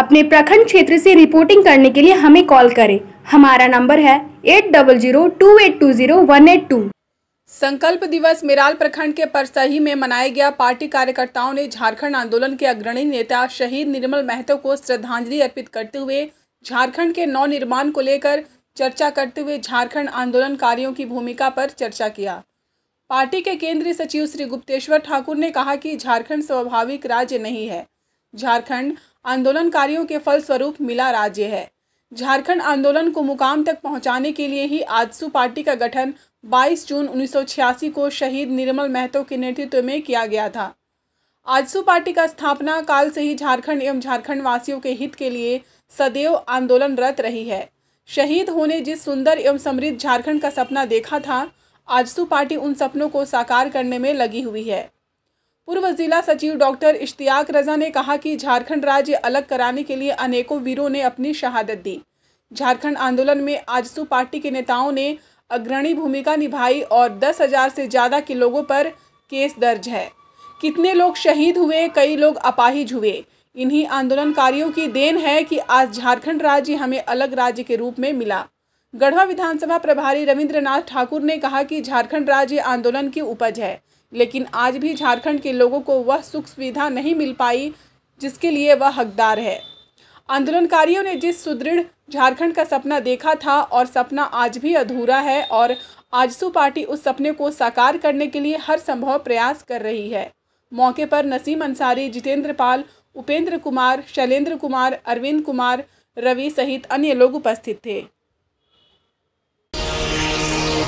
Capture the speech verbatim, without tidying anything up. अपने प्रखंड क्षेत्र से रिपोर्टिंग करने के लिए हमें कॉल करें। हमारा नंबर है eight double zero two eight two zero one eight two. संकल्प दिवस मिराल प्रखंड के परसही में मनाया गया। पार्टी कार्यकर्ताओं ने झारखंड आंदोलन के अग्रणी नेता शहीद निर्मल महतो को श्रद्धांजलि अर्पित करते हुए झारखंड के नव निर्माण को लेकर चर्चा करते हुए झारखंड आंदोलनकारियों की भूमिका पर चर्चा किया। पार्टी के केंद्रीय सचिव श्री गुप्तेश्वर ठाकुर ने कहा कि झारखंड स्वाभाविक राज्य नहीं है, झारखंड आंदोलनकारियों के फलस्वरूप मिला राज्य है। झारखंड आंदोलन को मुकाम तक पहुंचाने के लिए ही आजसू पार्टी का गठन बाईस जून उन्नीस सौ छियासी को शहीद निर्मल महतो के नेतृत्व में किया गया था। आजसू पार्टी का स्थापना काल से ही झारखंड एवं झारखंड वासियों के हित के लिए सदैव आंदोलनरत रही है। शहीद होने जिस सुंदर एवं समृद्ध झारखंड का सपना देखा था, आजसू पार्टी उन सपनों को साकार करने में लगी हुई है। पूर्व जिला सचिव डॉक्टर इश्तियाक रजा ने कहा कि झारखंड राज्य अलग कराने के लिए अनेकों वीरों ने अपनी शहादत दी। झारखंड आंदोलन में आजसू पार्टी के नेताओं ने अग्रणी भूमिका निभाई और दस हजार से ज़्यादा के लोगों पर केस दर्ज है। कितने लोग शहीद हुए, कई लोग अपाहिज हुए। इन्हीं आंदोलनकारियों की देन है कि आज झारखंड राज्य हमें अलग राज्य के रूप में मिला। गढ़वा विधानसभा प्रभारी रविंद्र नाथ ठाकुर ने कहा कि झारखंड राज्य आंदोलन की उपज है, लेकिन आज भी झारखंड के लोगों को वह सुख सुविधा नहीं मिल पाई जिसके लिए वह हकदार है। आंदोलनकारियों ने जिस सुदृढ़ झारखंड का सपना देखा था और सपना आज भी अधूरा है, और आजसू पार्टी उस सपने को साकार करने के लिए हर संभव प्रयास कर रही है। मौके पर नसीम अंसारी, जितेंद्र पाल, उपेंद्र कुमार, शैलेंद्र कुमार, अरविंद कुमार, रवि सहित अन्य लोग उपस्थित थे।